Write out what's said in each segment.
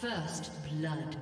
First blood.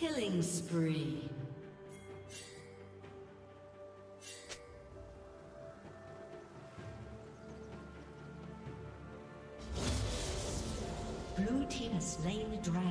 Killing spree. Blue team has slain the dragon.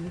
Your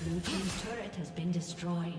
Blue team's turret has been destroyed.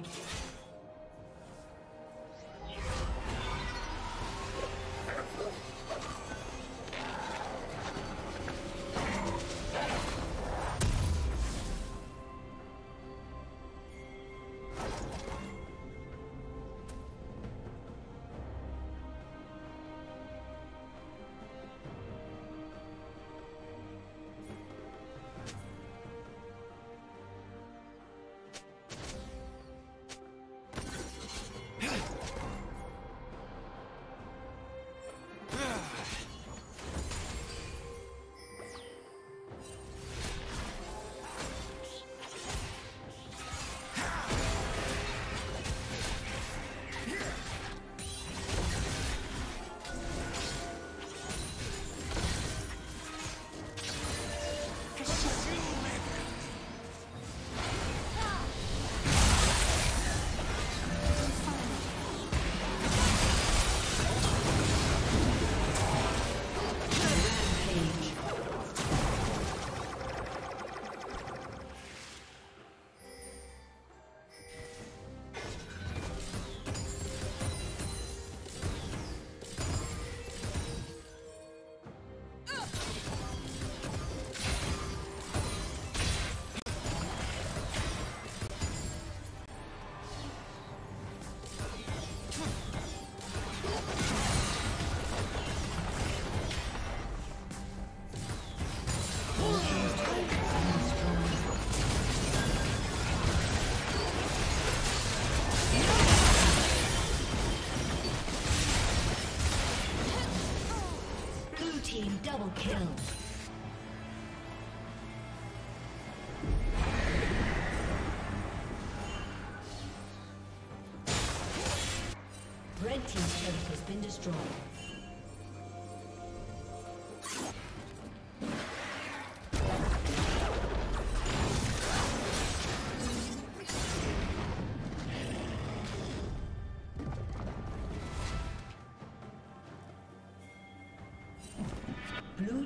Double kill. Red team's turret has been destroyed. Blue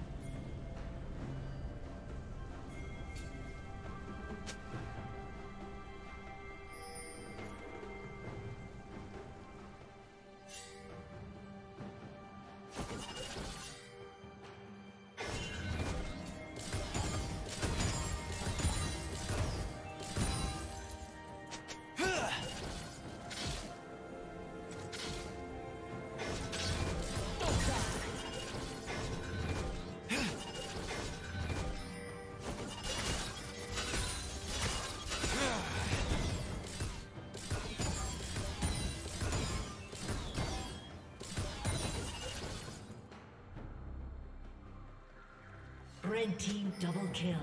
Red team double kill.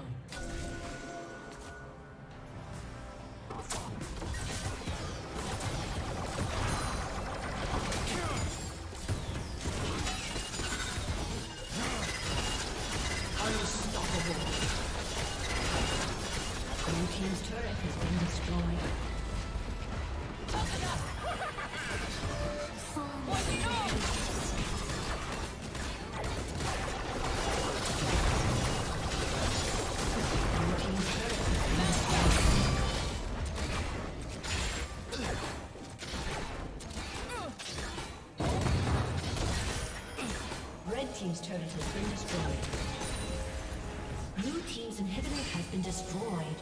Unstoppable. Blue team's turret has been destroyed. Team's turret has been destroyed. Blue team's inhibitor has been destroyed.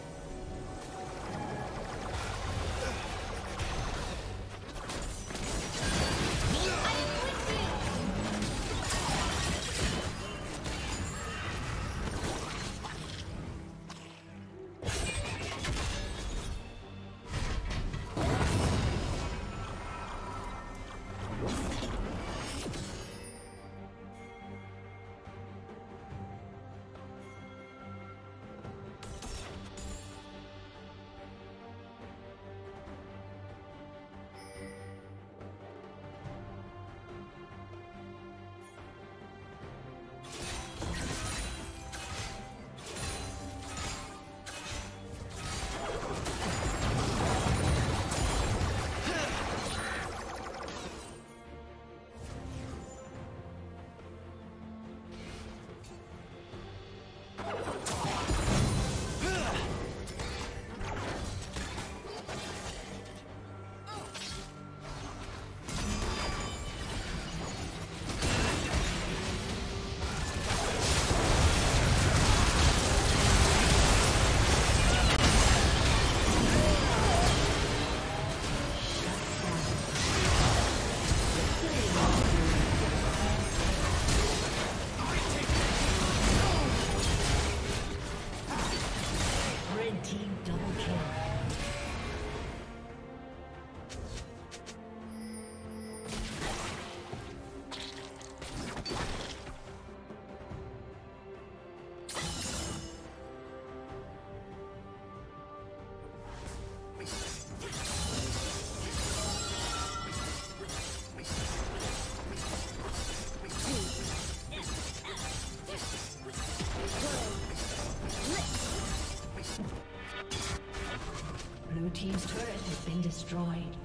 Blue team's turret has been destroyed.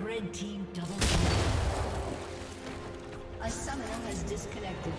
Red team double kill. A summoner has disconnected.